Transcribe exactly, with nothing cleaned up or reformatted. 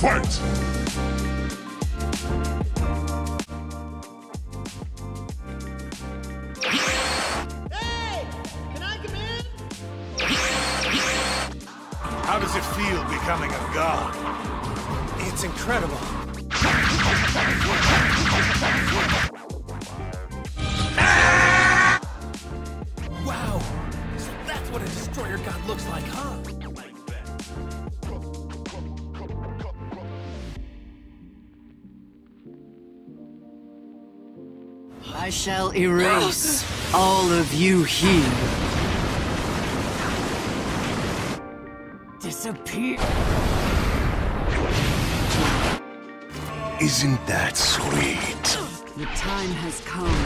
Fight! Hey! Can I come in? How does it feel becoming a god? It's incredible. Ah! Wow! So that's what a destroyer god looks like, huh? I shall erase all of you here. Disappear. Isn't that sweet? The time has come.